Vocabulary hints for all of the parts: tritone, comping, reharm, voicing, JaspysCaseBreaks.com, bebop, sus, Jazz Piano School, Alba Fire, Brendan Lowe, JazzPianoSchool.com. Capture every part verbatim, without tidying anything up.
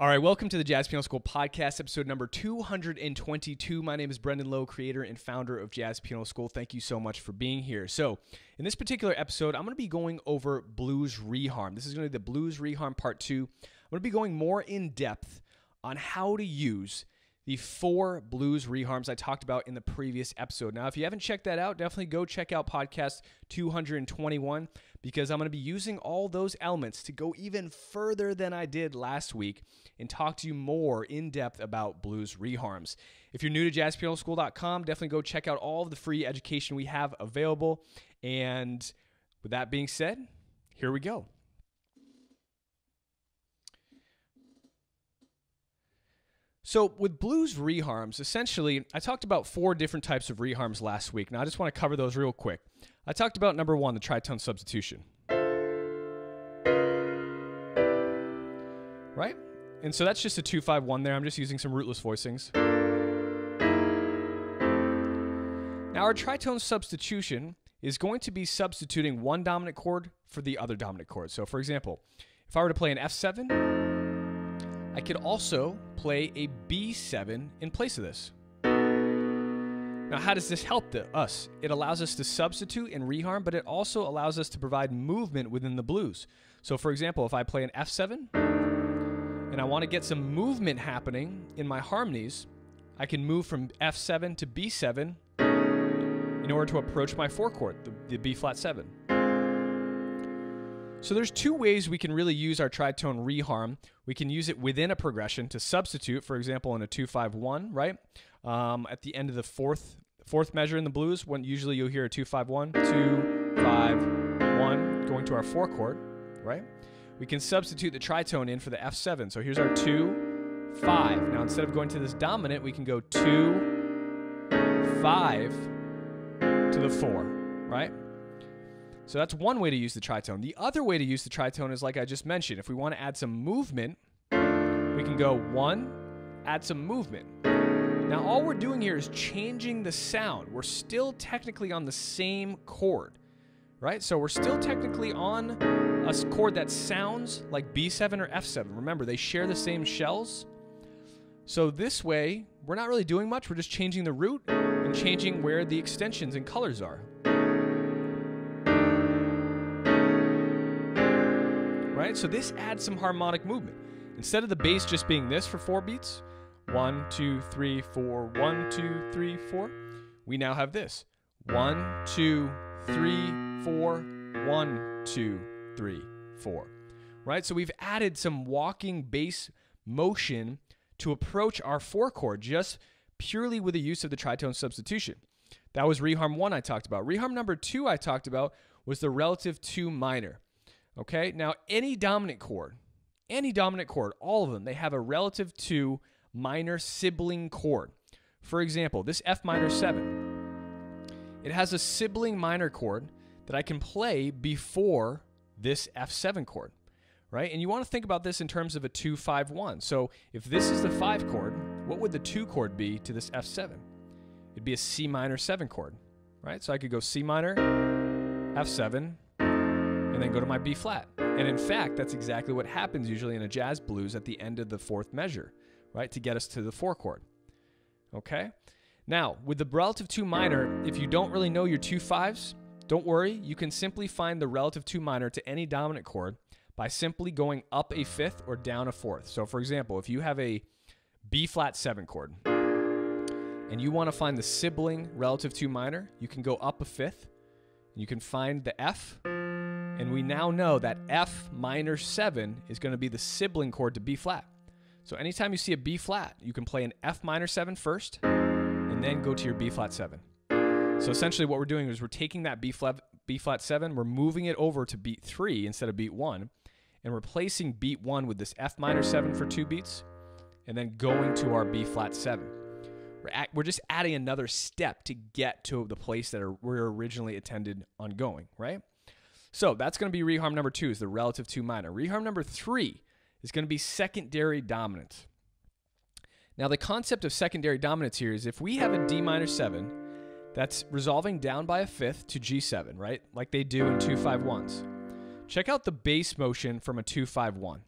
All right, welcome to the Jazz Piano School podcast, episode number two hundred twenty-two. My name is Brendan Lowe, creator and founder of Jazz Piano School. Thank you so much for being here. So in this particular episode, I'm going to be going over blues reharm. This is going to be the blues reharm part two. I'm going to be going more in depth on how to use the four blues reharms I talked about in the previous episode. Now, if you haven't checked that out, definitely go check out podcast two hundred twenty-one because I'm going to be using all those elements to go even further than I did last week and talk to you more in depth about blues reharms. If you're new to Jazz Piano School dot com, definitely go check out all of the free education we have available. And with that being said, here we go. So with blues reharms, essentially, I talked about four different types of reharms last week. Now, I just want to cover those real quick. I talked about, number one, the tritone substitution. Right? And so that's just a two five one there. I'm just using some rootless voicings. Now, our tritone substitution is going to be substituting one dominant chord for the other dominant chord. So, for example, if I were to play an F seven... I could also play a B seven in place of this. Now, how does this help the, us? It allows us to substitute and reharm, but it also allows us to provide movement within the blues. So, for example, if I play an F seven and I want to get some movement happening in my harmonies, I can move from F seven to B seven in order to approach my four chord, the, the B flat seven. So there's two ways we can really use our tritone reharm. We can use it within a progression to substitute, for example, in a two five one, right? Um, at the end of the fourth fourth measure in the blues, when usually you'll hear a two five one, two five one, going to our four chord, right? We can substitute the tritone in for the F seven. So here's our two five. Now instead of going to this dominant, we can go two five to the four, right? So that's one way to use the tritone. The other way to use the tritone is like I just mentioned. If we want to add some movement, we can go one, add some movement. Now all we're doing here is changing the sound. We're still technically on the same chord, right? So we're still technically on a chord that sounds like B seven or F seven. Remember, they share the same shells. So this way, we're not really doing much. We're just changing the root and changing where the extensions and colors are. Right? So this adds some harmonic movement. Instead of the bass just being this for four beats, one, two, three, four, one, two, three, four, we now have this. One, two, three, four, one, two, three, four. Right? So we've added some walking bass motion to approach our four chord just purely with the use of the tritone substitution. That was reharm one I talked about. Reharm number two I talked about was the relative two minor. Okay, now any dominant chord, any dominant chord, all of them, they have a relative to minor sibling chord. For example, this F minor seven, it has a sibling minor chord that I can play before this F seven chord, right? And you want to think about this in terms of a two five one. So if this is the five chord, what would the two chord be to this F seven? It'd be a C minor seven chord, right? So I could go C minor, F seven, and then go to my B flat. And in fact, that's exactly what happens usually in a jazz blues at the end of the fourth measure, right? To get us to the four chord. Okay? Now, with the relative two minor, if you don't really know your two fives, don't worry. You can simply find the relative two minor to any dominant chord by simply going up a fifth or down a fourth. So for example, if you have a B flat seven chord and you want to find the sibling relative two minor, you can go up a fifth and you can find the F. And we now know that F minor seven is going to be the sibling chord to B flat. So anytime you see a B flat, you can play an F minor seven first and then go to your B flat seven. So essentially what we're doing is we're taking that B flat, B flat seven, we're moving it over to beat three instead of beat one and replacing beat one with this F minor seven for two beats and then going to our B flat seven. We're, at, we're just adding another step to get to the place that are, we're originally intended on going, right? So that's going to be reharm number two, is the relative two minor. Reharm number three is going to be secondary dominant. Now the concept of secondary dominance here is if we have a D minor seven that's resolving down by a fifth to G seven, right? Like they do in two five ones. Check out the bass motion from a two five one.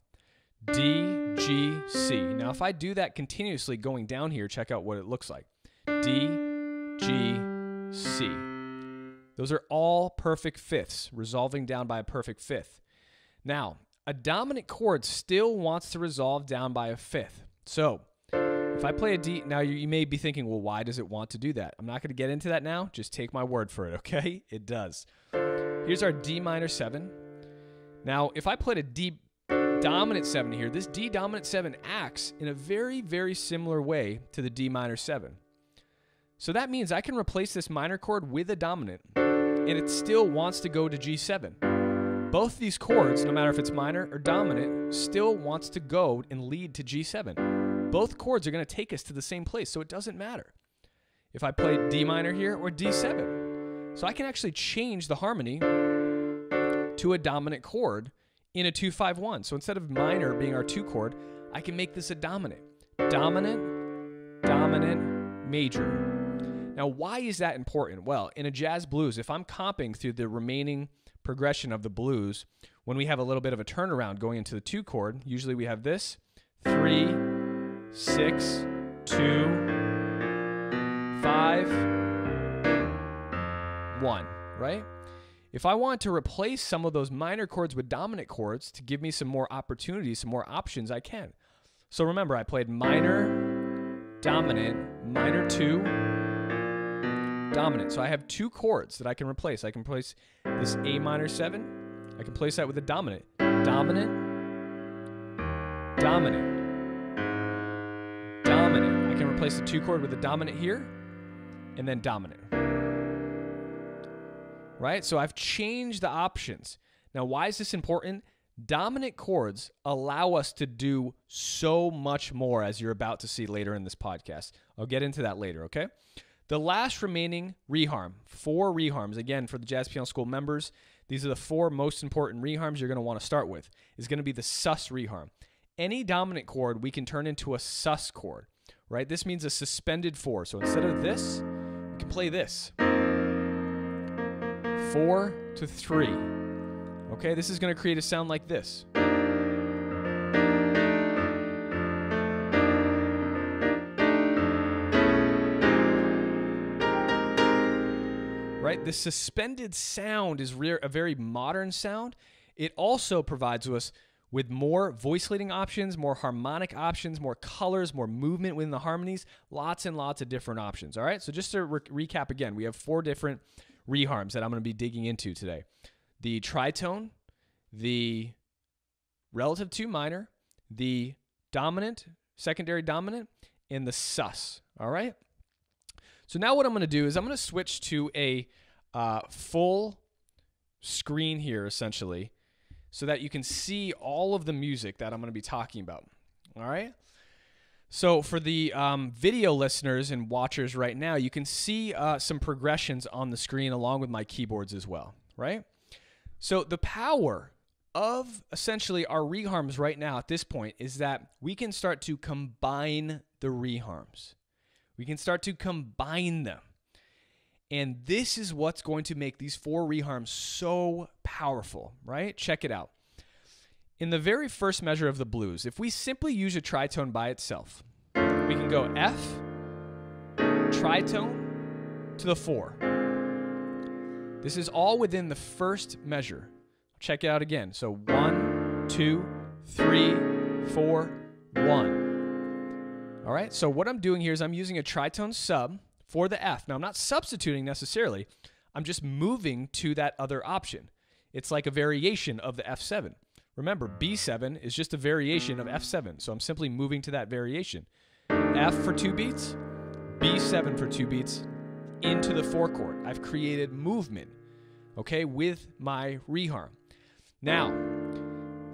D, G, C. Now if I do that continuously going down here, check out what it looks like. D, G, C. Those are all perfect fifths, resolving down by a perfect fifth. Now, a dominant chord still wants to resolve down by a fifth. So if I play a D, now you, you may be thinking, well, why does it want to do that? I'm not going to get into that now. Just take my word for it, okay? It does. Here's our D minor seven. Now, if I played a D dominant seven here, this D dominant seven acts in a very, very similar way to the D minor seven. So that means I can replace this minor chord with a dominant, and it still wants to go to G seven. Both these chords, no matter if it's minor or dominant, still wants to go and lead to G seven. Both chords are going to take us to the same place, so it doesn't matter if I play D minor here or D seven. So I can actually change the harmony to a dominant chord in a two five one. So instead of minor being our two chord, I can make this a dominant. Dominant, dominant, major. Now, why is that important? Well, in a jazz blues, if I'm comping through the remaining progression of the blues, when we have a little bit of a turnaround going into the two chord, usually we have this, three, six, two, five, one, right? If I want to replace some of those minor chords with dominant chords to give me some more opportunities, some more options, I can. So remember, I played minor, dominant, minor two, dominant. So I have two chords that I can replace. I can replace this A minor seven. I can place that with a dominant. Dominant, dominant, dominant. I can replace the two chord with a dominant here, and then dominant. Right? So I've changed the options. Now, why is this important? Dominant chords allow us to do so much more, as you're about to see later in this podcast. I'll get into that later, okay? The last remaining reharm, four reharms, again, for the Jazz Piano School members, these are the four most important reharms you're going to want to start with, is going to be the sus reharm. Any dominant chord we can turn into a sus chord, right? This means a suspended four. So instead of this, we can play this. Four to three. Okay, this is going to create a sound like this. Right? The suspended sound is a very modern sound. It also provides us with more voice leading options, more harmonic options, more colors, more movement within the harmonies, lots and lots of different options. All right, so just to re recap again, we have four different reharms that I'm going to be digging into today. The tritone, the relative to minor, the dominant, secondary dominant, and the sus. All right? So now what I'm going to do is I'm going to switch to a uh, full screen here, essentially, so that you can see all of the music that I'm going to be talking about. All right? So for the um, video listeners and watchers right now, you can see uh, some progressions on the screen along with my keyboards as well, right? So the power of essentially our reharms right now at this point is that we can start to combine the reharms. We can start to combine them. And this is what's going to make these four reharms so powerful, right? Check it out. In the very first measure of the blues, if we simply use a tritone by itself, we can go F, tritone, to the four. This is all within the first measure. Check it out again. So one, two, three, four, one. All right, so what I'm doing here is I'm using a tritone sub for the F. Now, I'm not substituting necessarily. I'm just moving to that other option. It's like a variation of the F seven. Remember, B seven is just a variation of F seven, so I'm simply moving to that variation. F for two beats, B seven for two beats, into the four chord. I've created movement, okay, with my reharm. Now,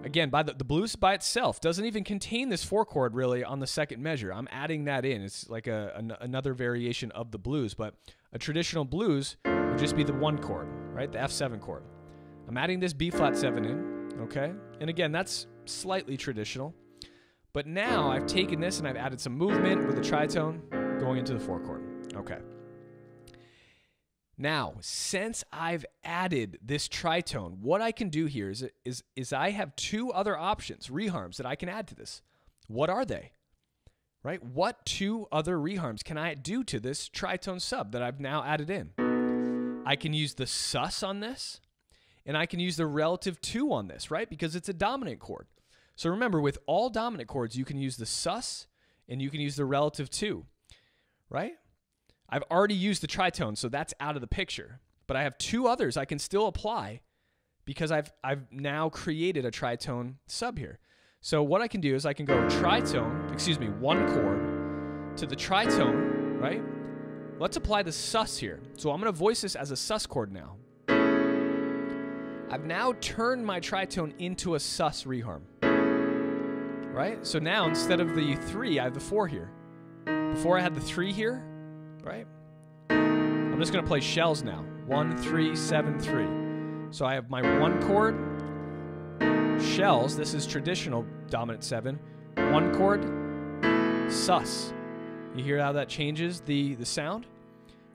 again, by the, the blues by itself doesn't even contain this four chord really on the second measure. I'm adding that in. It's like a, an, another variation of the blues, but a traditional blues would just be the one chord, right, the F seven chord. I'm adding this B flat seven in. Okay, and again, that's slightly traditional, but now I've taken this and I've added some movement with a tritone going into the four chord. Okay. Now, since I've added this tritone, what I can do here is, is, is I have two other options, reharms, that I can add to this. What are they? Right? What two other reharms can I do to this tritone sub that I've now added in? I can use the sus on this, and I can use the relative two on this, right? Because it's a dominant chord. So remember, with all dominant chords, you can use the sus, and you can use the relative two, right? I've already used the tritone, so that's out of the picture. But I have two others I can still apply because I've, I've now created a tritone sub here. So what I can do is I can go tritone, excuse me, one chord to the tritone, right? Let's apply the sus here. So I'm going to voice this as a sus chord now. I've now turned my tritone into a sus reharm, right? So now instead of the three, I have the four here. Before I had the three here, right? I'm just going to play shells now. One, three, seven, three. So I have my one chord, shells. This is traditional dominant seven. One chord, sus. You hear how that changes the, the sound,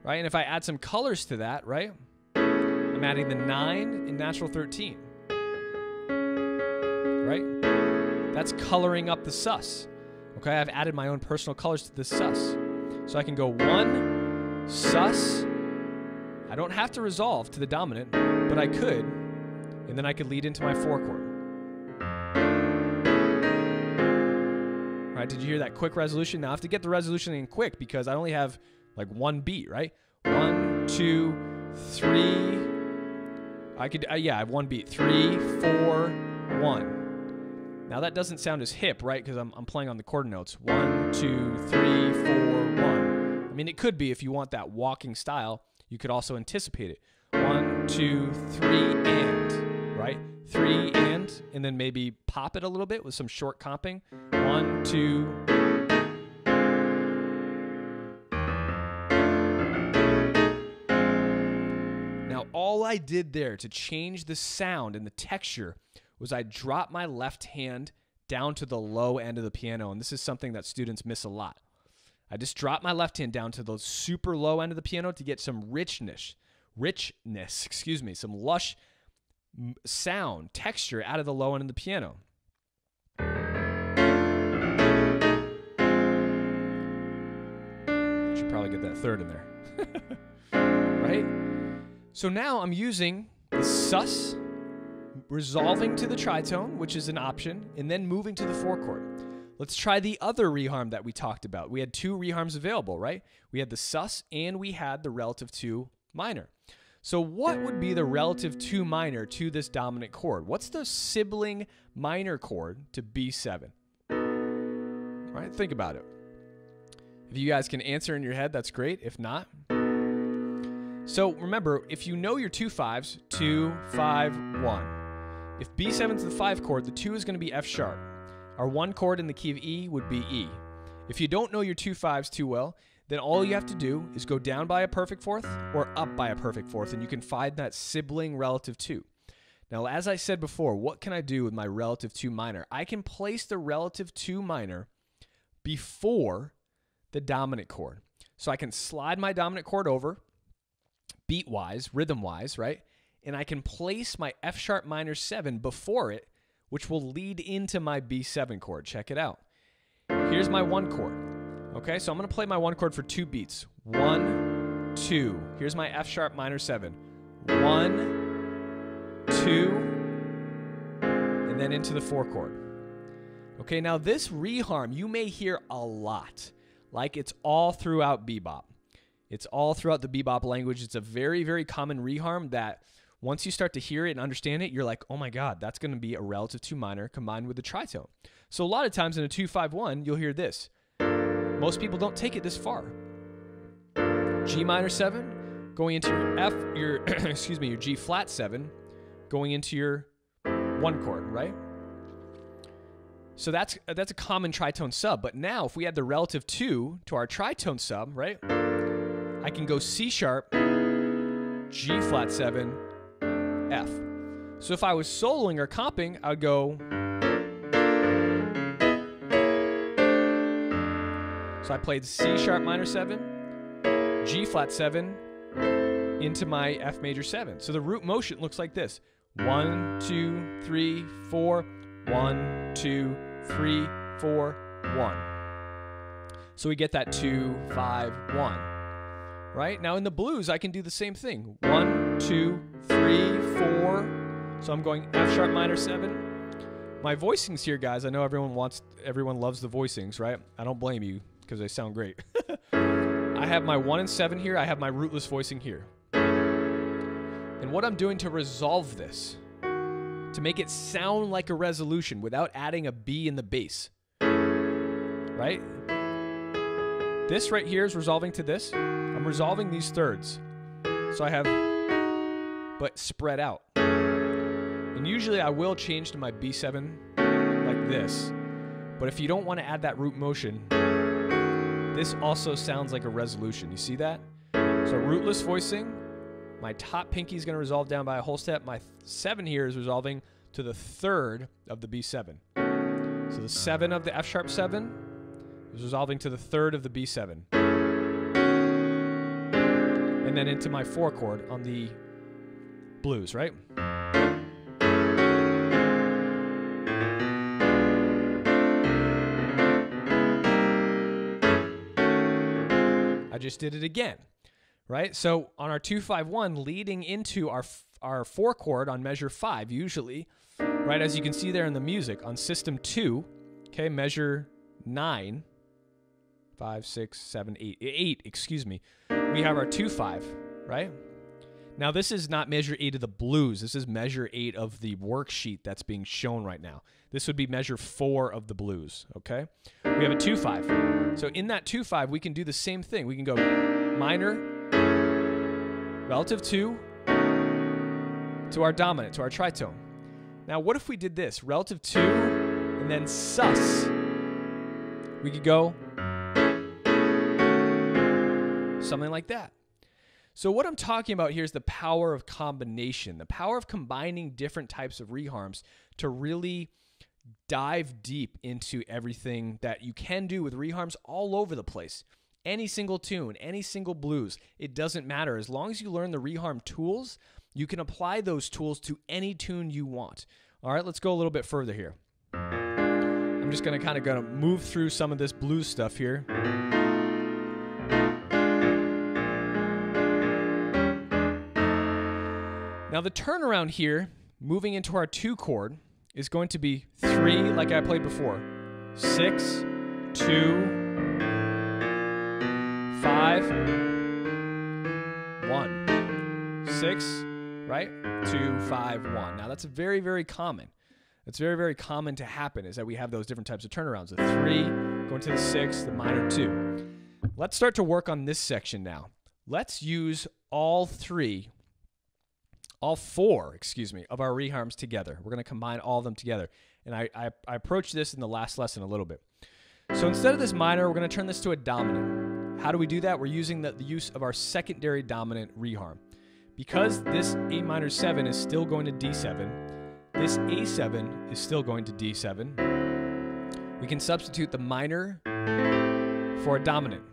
right? And if I add some colors to that, right? I'm adding the nine and natural thirteen, right? That's coloring up the sus. Okay, I've added my own personal colors to this sus. So I can go one, sus. I don't have to resolve to the dominant, but I could. And then I could lead into my four chord. All right, did you hear that quick resolution? Now I have to get the resolution in quick because I only have like one beat, right? One, two, three. I could, uh, yeah, I have one beat. Three, four, one. Now that doesn't sound as hip, right? Because I'm, I'm playing on the chord notes. One, two, three, four, one. I mean, it could be if you want that walking style, you could also anticipate it. One, two, three, and, right? Three, and, and then maybe pop it a little bit with some short comping. One, two. Now, all I did there to change the sound and the texture was I dropped my left hand down to the low end of the piano, and this is something that students miss a lot. I just dropped my left hand down to the super low end of the piano to get some richness. richness, excuse me, some lush sound, texture out of the low end of the piano. Should probably get that third in there. Right? So now I'm using the sus, resolving to the tritone, which is an option, and then moving to the four chord. Let's try the other reharm that we talked about. We had two reharms available, right? We had the sus and we had the relative two minor. So what would be the relative two minor to this dominant chord? What's the sibling minor chord to B seven? All right, think about it. If you guys can answer in your head, that's great. If not, so remember, if you know your two fives, two, five, one. If B seven is the five chord, the two is going to be F sharp. Our one chord in the key of E would be E. If you don't know your two fives too well, then all you have to do is go down by a perfect fourth or up by a perfect fourth, and you can find that sibling relative two. Now, as I said before, what can I do with my relative two minor? I can place the relative two minor before the dominant chord. So I can slide my dominant chord over, beat-wise, rhythm-wise, right? And I can place my F-sharp minor seven before it, which will lead into my B seven chord. Check it out. Here's my one chord. Okay, so I'm going to play my one chord for two beats. One, two. Here's my F sharp minor seven. One, two, and then into the four chord. Okay, now this reharm you may hear a lot. Like it's all throughout bebop. It's all throughout the bebop language. It's a very, very common reharm that once you start to hear it and understand it, you're like, oh my God, that's going to be a relative two minor combined with a tritone. So a lot of times in a two five one, you'll hear this. Most people don't take it this far. G minor seven, going into your F, your excuse me, your G flat seven, going into your one chord, right? So that's that's a common tritone sub. But now, if we add the relative two to our tritone sub, right? I can go C sharp, G flat seven. F. So if I was soloing or comping, I'd go. So I played C sharp minor seven, G flat seven, into my F major seven. So the root motion looks like this. One, two, three, four, one, two, three, four, one. So we get that two, five, one. Right? Now in the blues, I can do the same thing. One, two, three, four. So I'm going F sharp minor seven. My voicings here, guys, I know everyone wants, everyone loves the voicings, right? I don't blame you because they sound great. I have my one and seven here. I have my rootless voicing here. And what I'm doing to resolve this, to make it sound like a resolution without adding a B in the bass, right? This right here is resolving to this. I'm resolving these thirds. So I have, but spread out. And usually I will change to my B seven like this, but if you don't want to add that root motion, this also sounds like a resolution. You see that? So rootless voicing, my top pinky is going to resolve down by a whole step. My seven here is resolving to the third of the B seven. So the seven of the F sharp seven is resolving to the third of the B seven. And then into my four chord on the blues, right? Just did it again, right? So on our two five one, leading into our our four chord on measure five, usually, right? As you can see there in the music on system two, okay, measure nine, five, six, seven, eight, eight. Excuse me. We have our two five, right? Now this is not measure eight of the blues. This is measure eight of the worksheet that's being shown right now. This would be measure four of the blues. Okay, we have a two five. So in that two five, we can do the same thing. We can go minor, relative to, to our dominant, to our tritone. Now, what if we did this? Relative to, and then sus. We could go something like that. So what I'm talking about here is the power of combination, the power of combining different types of reharms to really dive deep into everything that you can do with reharms all over the place. Any single tune, any single blues, it doesn't matter. As long as you learn the reharm tools, you can apply those tools to any tune you want. All right, let's go a little bit further here. I'm just going to kind of going to move through some of this blues stuff here. Now the turnaround here, moving into our two chord, is going to be three, like I played before. Six, two, five, one. Six, right? Two, five, one. Now that's very, very common. That's very, very common to happen, is that we have those different types of turnarounds. The three, going to the six, the minor two. Let's start to work on this section now. Let's use all three all four, excuse me, of our reharms together. We're going to combine all of them together. And I, I, I approached this in the last lesson a little bit. So instead of this minor, we're going to turn this to a dominant. How do we do that? We're using the, the use of our secondary dominant reharm. Because this A minor seven is still going to D seven, this A seven is still going to D seven, we can substitute the minor for a dominant.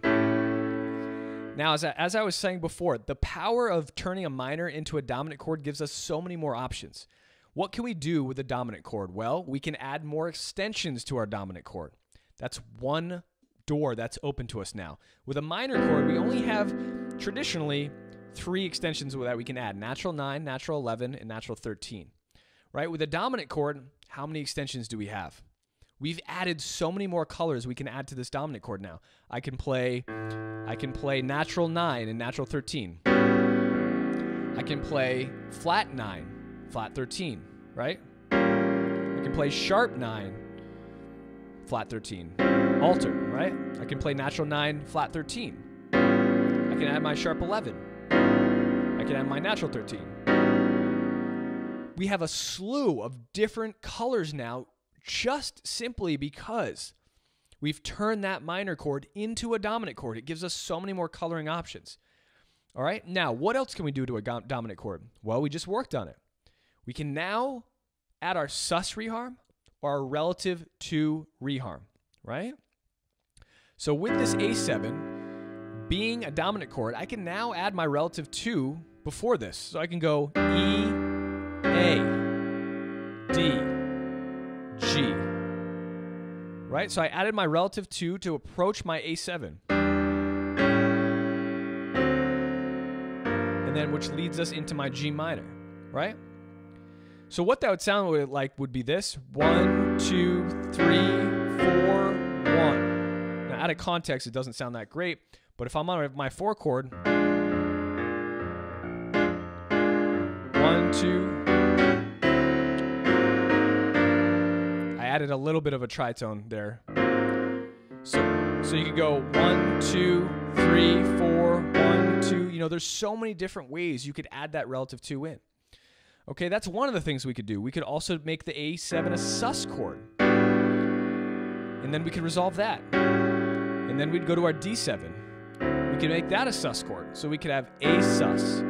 Now, as I, as I was saying before, the power of turning a minor into a dominant chord gives us so many more options. What can we do with a dominant chord? Well, we can add more extensions to our dominant chord. That's one door that's open to us now. With a minor chord, we only have traditionally three extensions that we can add. Natural nine, natural eleven, and natural thirteen. Right? With a dominant chord, how many extensions do we have? We've added so many more colors we can add to this dominant chord now. I can play... I can play natural nine and natural thirteen. I can play flat nine, flat thirteen, right? I can play sharp nine, flat thirteen, alter, right? I can play natural nine, flat thirteen. I can add my sharp eleven. I can add my natural thirteen. We have a slew of different colors now just simply because we've turned that minor chord into a dominant chord. It gives us so many more coloring options. All right, now what else can we do to a dominant chord? Well, we just worked on it. We can now add our sus reharm or our relative to reharm, right? So with this A seven being a dominant chord, I can now add my relative to before this. So I can go E, A, D, G. Right? So I added my relative two to approach my A seven. And then which leads us into my G minor, right? So what that would sound like would be this. One, two, three, four, one. Now out of context, it doesn't sound that great, but if I'm on my four chord, one, two, I added a little bit of a tritone there. So, so you could go one, two, three, four, one, two. You know, there's so many different ways you could add that relative two in. Okay, that's one of the things we could do. We could also make the A seven a sus chord. And then we could resolve that. And then we'd go to our D seven. We could make that a sus chord. So we could have A sus,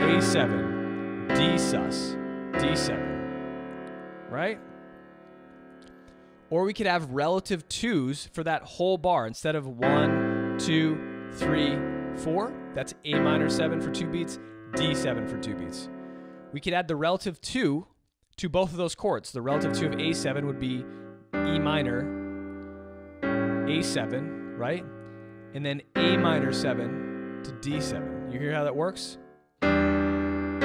A seven, D sus, D seven. Right? Or we could have relative twos for that whole bar. Instead of one, two, three, four, that's A minor seven for two beats, D seven for two beats. We could add the relative two to both of those chords. The relative two of A seven would be E minor, A seven, right? And then A minor seven to D seven. You hear how that works? And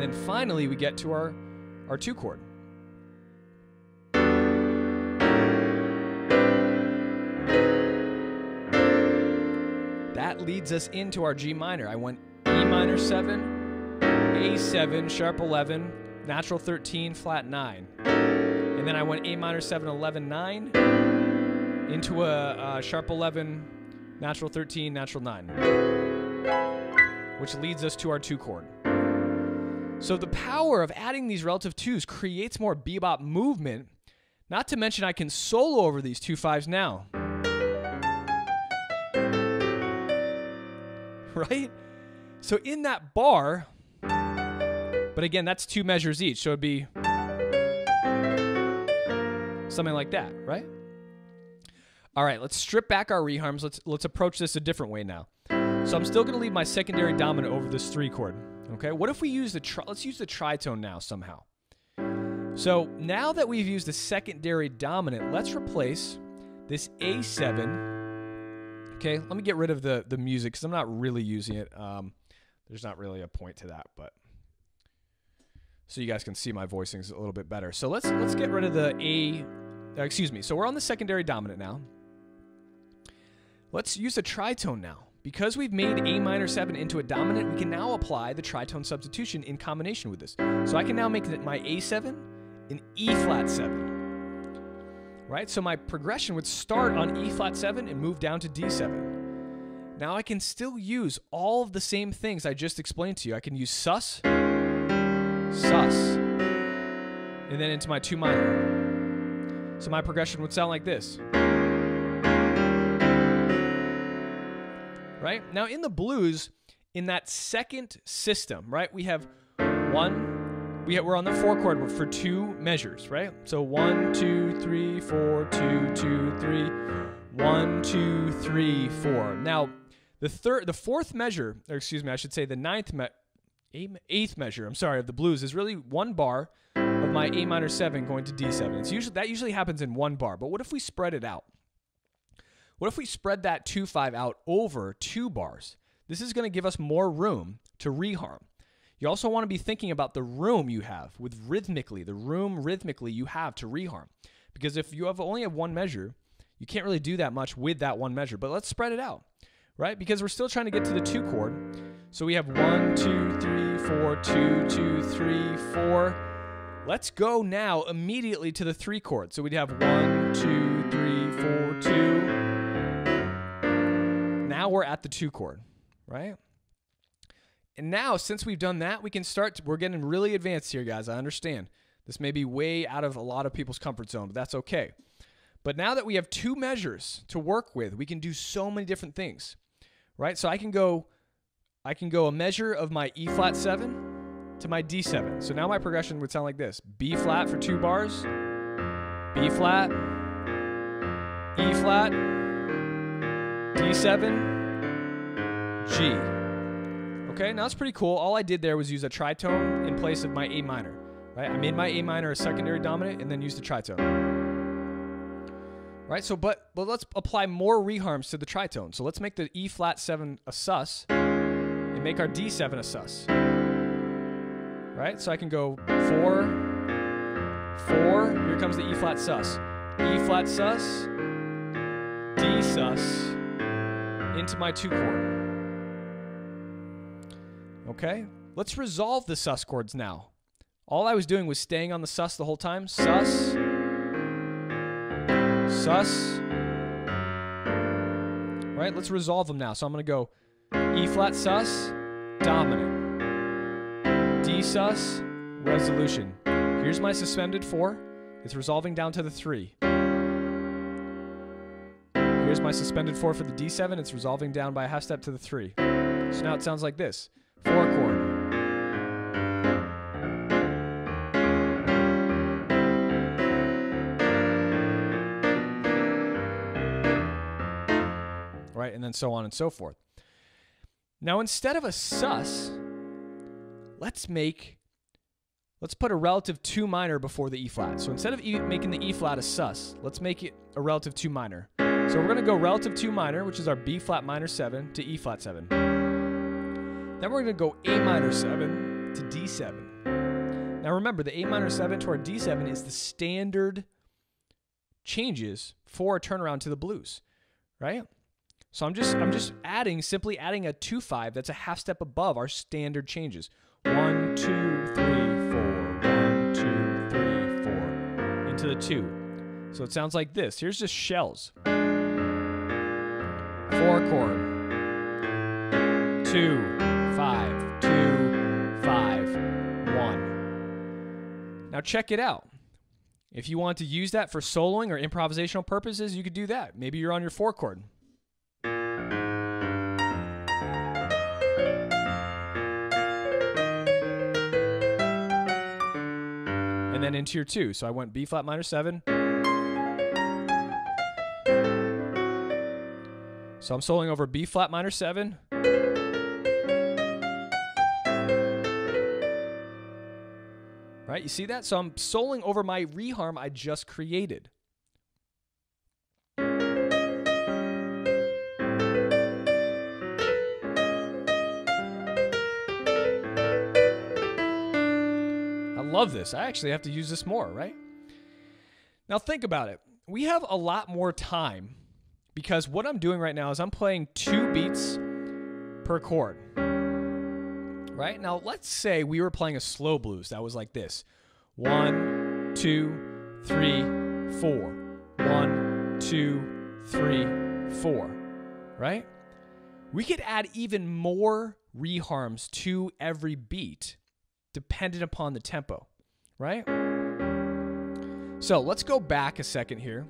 then finally we get to our, our two chord. That leads us into our G minor. I went E minor seven, A seven, sharp eleven, natural thirteen, flat nine. And then I went A minor seven, eleven, nine, into a, a sharp eleven, natural thirteen, natural nine, which leads us to our two chord. So the power of adding these relative twos creates more bebop movement, not to mention I can solo over these two fives now. Right? So in that bar, but again, that's two measures each, so it'd be something like that, right? All right, let's strip back our reharms. Let's let's approach this a different way now. So I'm still gonna leave my secondary dominant over this three chord, okay? What if we use the, tri let's use the tritone now somehow. So now that we've used the secondary dominant, let's replace this A seven. Okay, let me get rid of the, the music because I'm not really using it. Um, there's not really a point to that, but so you guys can see my voicings a little bit better. So let's let's get rid of the A, uh, excuse me. So we're on the secondary dominant now. Let's use a tritone now. Because we've made A minor seven into a dominant, we can now apply the tritone substitution in combination with this. So I can now make my A seven an E flat seven. Right, so my progression would start on E flat seven and move down to D seven. Now I can still use all of the same things I just explained to you. I can use sus, sus, and then into my two minor. So my progression would sound like this. Right, now in the blues, in that second system, right, we have one, we're on the four chord for two measures, right? So one, two, three, four, two, two, three, one, two, three, four. Now, the third, the fourth measure, or excuse me, I should say the ninth, me eighth measure, I'm sorry, of the blues is really one bar of my A minor seven going to D seven. It's usually that usually happens in one bar. But what if we spread it out? What if we spread that two five out over two bars? This is going to give us more room to reharm. You also want to be thinking about the room you have with rhythmically, the room rhythmically you have to reharm. Because if you have only have one measure, you can't really do that much with that one measure. But let's spread it out, right? Because we're still trying to get to the two chord. So we have one, two, three, four, two, two, three, four. Let's go now immediately to the three chord. So we'd have one, two, three, four, two. Now we're at the two chord, right? And now, since we've done that, we can start, to, we're getting really advanced here, guys. I understand. This may be way out of a lot of people's comfort zone, but that's okay. But now that we have two measures to work with, we can do so many different things, right? So I can go, I can go a measure of my E flat seven to my D seven. So now my progression would sound like this. B flat for two bars, B flat, E flat, D seven, G. Okay, now that's pretty cool. All I did there was use a tritone in place of my A minor. Right? I made my A minor a secondary dominant and then used a tritone. Right? So, but, but let's apply more reharms to the tritone. So let's make the E flat seven a sus and make our D seven a sus. Right? So I can go four, four, here comes the E flat sus. E flat sus, D sus, into my two chord. Okay, let's resolve the sus chords now. All I was doing was staying on the sus the whole time. Sus, sus, right? Let's resolve them now. So I'm gonna go E flat sus, dominant, D sus, resolution. Here's my suspended four. It's resolving down to the three. Here's my suspended four for the D seven. It's resolving down by a half step to the three. So now it sounds like this. Four chord. Right, and then so on and so forth. Now instead of a sus, let's make, let's put a relative two minor before the E flat. So instead of e, making the E flat a sus, let's make it a relative two minor. So we're going to go relative two minor, which is our B flat minor seven, to E flat seven. Then we're going to go A minor seven to D seven. Now remember, the A minor seven to our D seven is the standard changes for a turnaround to the blues, right? So I'm just I'm just adding, simply adding a two five that's a half step above our standard changes. One, two, three, four. One, two, three, four. Into the two. So it sounds like this. Here's just shells. Four chord. Two, five, two, five, one. Now check it out. If you want to use that for soloing or improvisational purposes, you could do that. Maybe you're on your four chord. And then into your two. So I went B flat minor seven. So I'm soloing over B flat minor seven. Right, you see that? So I'm soloing over my reharm I just created. I love this. I actually have to use this more, right? Now think about it. We have a lot more time, because what I'm doing right now is I'm playing two beats per chord, right? Now, let's say we were playing a slow blues that was like this. One, two, three, four. One, two, three, four, right? We could add even more reharms to every beat dependent upon the tempo, right? So let's go back a second here.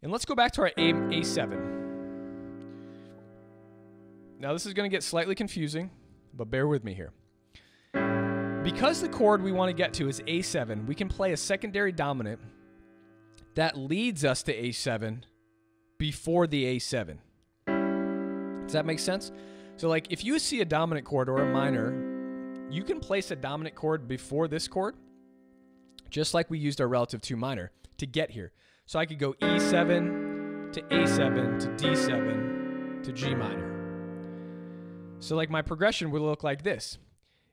And let's go back to our A, A7. Now this is going to get slightly confusing, but bear with me here. Because the chord we want to get to is A seven, we can play a secondary dominant that leads us to A seven before the A seven. Does that make sense? So like if you see a dominant chord or a minor, you can place a dominant chord before this chord, just like we used our relative two minor to get here. So I could go E seven to A seven to D seven to G minor. So like my progression would look like this.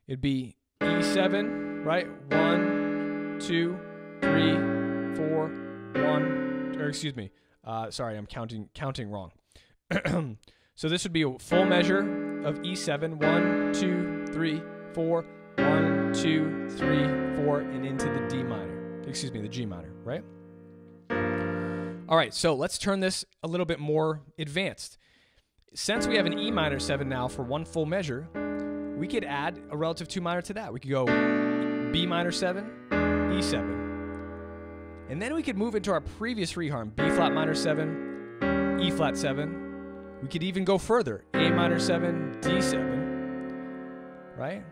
It'd be E seven, right? One, two, three, four, one, or excuse me. Uh, sorry, I'm counting counting wrong. So this would be a full measure of E seven. One, two, three, four, one, two, three, four, and into the D minor. Excuse me, the G minor, right? All right, so let's turn this a little bit more advanced. Since we have an E minor seven now for one full measure, we could add a relative two minor to that. We could go B minor seven, E seven. And then we could move into our previous reharm, B flat minor seven, E flat seven. We could even go further, A minor seven, D seven, right?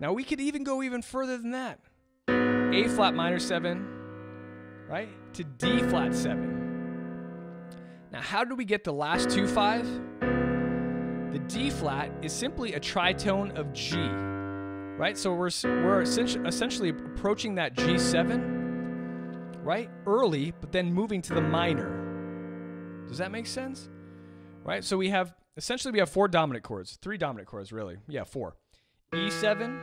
Now we could even go even further than that. A flat minor seven, right, to D flat seven. Now, how do we get the last two five? The D flat is simply a tritone of G, right? So we're, we're essentially approaching that G seven, right? Early, but then moving to the minor. Does that make sense? Right? So we have, essentially we have four dominant chords, three dominant chords really. Yeah, four. E seven,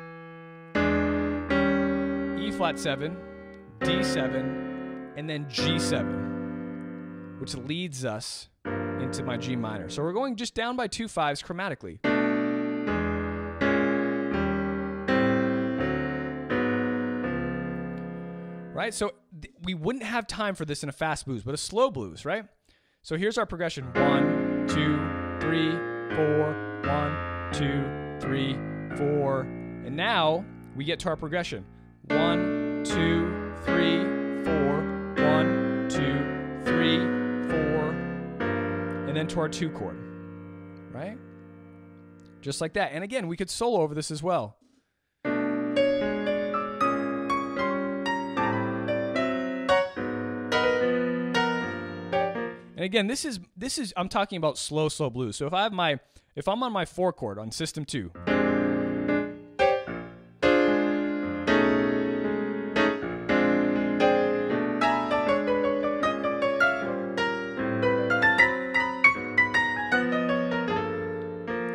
E flat seven, D seven, and then G seven, which leads us into my G minor. So we're going just down by two fives chromatically. Right? So we wouldn't have time for this in a fast blues, but a slow blues, right? So here's our progression. One, two, three, four, one, two, three, four. And now we get to our progression. One, two, three, four, one, two, three, four. And then to our two chord, right? Just like that. And again, we could solo over this as well. And again, this is, this is, I'm talking about slow, slow blues. So if I have my, if I'm on my four chord on system two,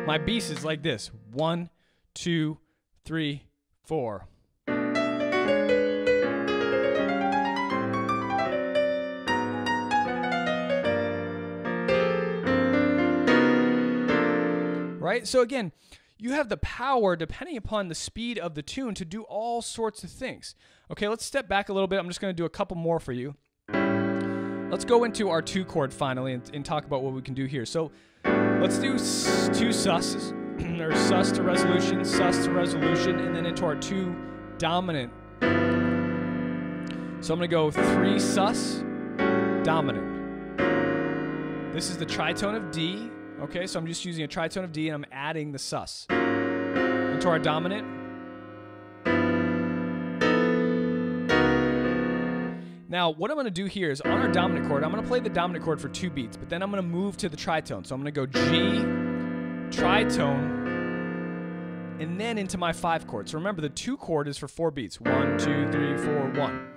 my beast is like this. One, two, three, four. Right? So again, you have the power, depending upon the speed of the tune, to do all sorts of things. Okay, let's step back a little bit. I'm just going to do a couple more for you. Let's go into our two chord finally and, and talk about what we can do here. So let's do two sus's, or sus to resolution, sus to resolution, and then into our two dominant. So I'm going to go three sus, dominant. This is the tritone of D, okay? So I'm just using a tritone of D and I'm adding the sus into our dominant. Now, what I'm going to do here is on our dominant chord, I'm going to play the dominant chord for two beats, but then I'm going to move to the tritone. So I'm going to go G, tritone, and then into my five chord. So remember, the two chord is for four beats. One, two, three, four, one.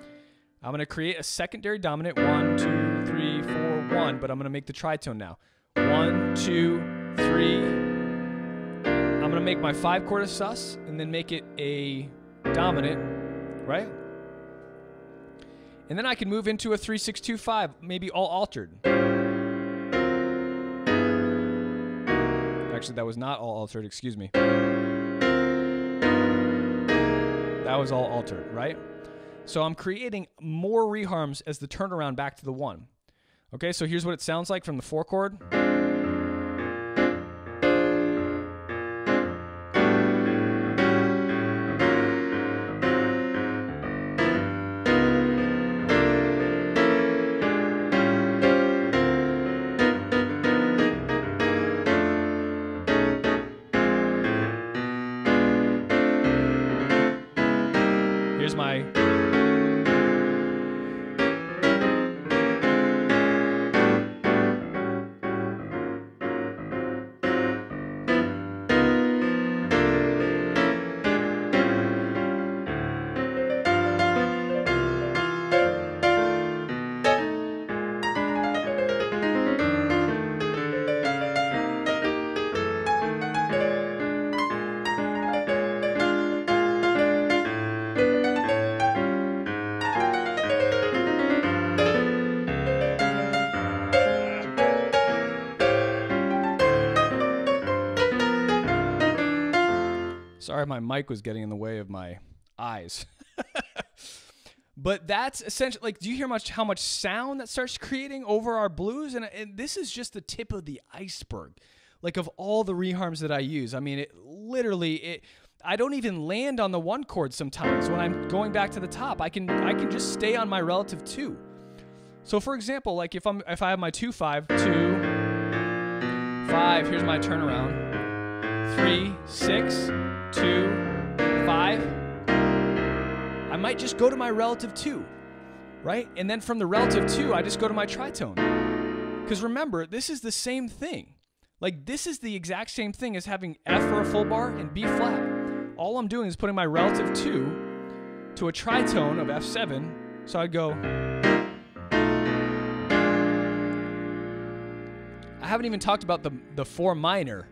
I'm going to create a secondary dominant. One, two, three, four, one, but I'm going to make the tritone now. One, two, three. I'm going to make my five chord a sus, and then make it a dominant, right? And then I can move into a three six two five, maybe all altered. Actually, that was not all altered, excuse me. That was all altered, right? So I'm creating more reharms as the turnaround back to the one. Okay, so here's what it sounds like from the four chord. Here's my, sorry, my mic was getting in the way of my eyes. But that's essentially, like, do you hear much how much sound that starts creating over our blues? And, and this is just the tip of the iceberg. Like, of all the reharms that I use, I mean, it literally, it, I don't even land on the one chord sometimes when I'm going back to the top. I can, I can just stay on my relative two. So for example, like if I'm, if I have my two, five, two, five, here's my turnaround, three, six, two, five, I might just go to my relative two, right? And then from the relative two, I just go to my tritone. Because remember, this is the same thing. Like, this is the exact same thing as having F for a full bar and B flat. All I'm doing is putting my relative two to a tritone of F seven. So I'd go. I haven't even talked about the, the four minor.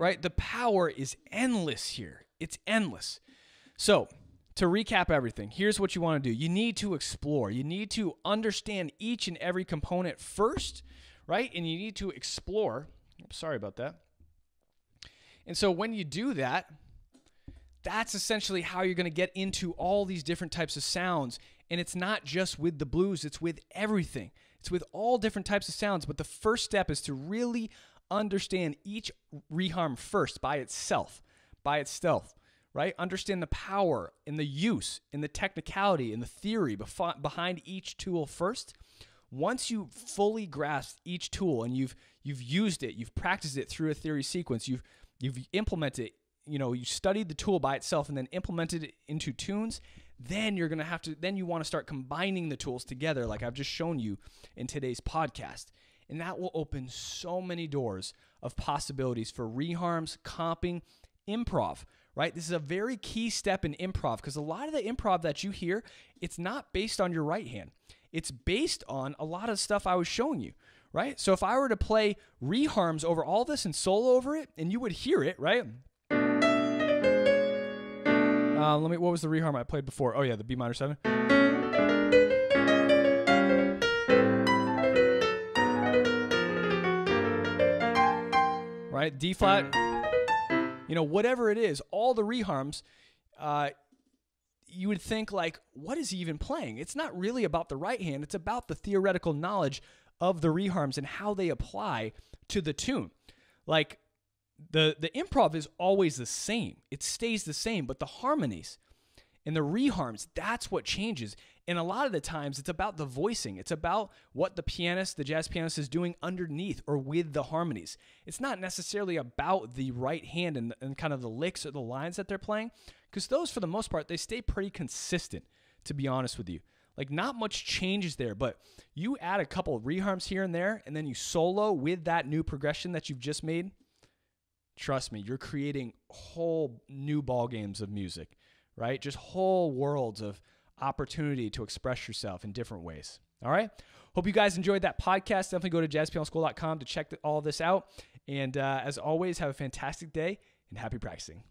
Right? The power is endless here. It's endless. So to recap everything, here's what you want to do. You need to explore. You need to understand each and every component first, right? And you need to explore. Oops, sorry about that. And so when you do that, that's essentially how you're going to get into all these different types of sounds. And it's not just with the blues. It's with everything. It's with all different types of sounds. But the first step is to really understand each reharm first by itself, by itself, right? Understand the power and the use and the technicality and the theory behind each tool first. Once you fully grasp each tool and you've you've used it, you've practiced it through a theory sequence, you've you've implemented it, you know, you studied the tool by itself and then implemented it into tunes, then you're gonna have to then you want to start combining the tools together, like I've just shown you in today's podcast. And that will open so many doors of possibilities for reharms, comping, improv, right? This is a very key step in improv because a lot of the improv that you hear, it's not based on your right hand. It's based on a lot of stuff I was showing you, right? So if I were to play reharms over all this and solo over it, and you would hear it, right? Uh, let me, what was the reharm I played before? Oh yeah, the B minor seven. Right? D flat, you know, whatever it is, all the reharms, uh, you would think like, what is he even playing? It's not really about the right hand. It's about the theoretical knowledge of the reharms and how they apply to the tune. Like the, the improv is always the same. It stays the same, but the harmonies and the reharms, that's what changes. And a lot of the times it's about the voicing. It's about what the pianist, the jazz pianist is doing underneath or with the harmonies. It's not necessarily about the right hand and, and kind of the licks or the lines that they're playing, because those, for the most part, they stay pretty consistent, to be honest with you. Like, not much changes there, but you add a couple of reharms here and there, and then you solo with that new progression that you've just made. Trust me, you're creating whole new ball games of music, right? Just whole worlds of opportunity to express yourself in different ways. All right. Hope you guys enjoyed that podcast. Definitely go to jazz piano school dot com to check all this out. And uh, as always, have a fantastic day and happy practicing.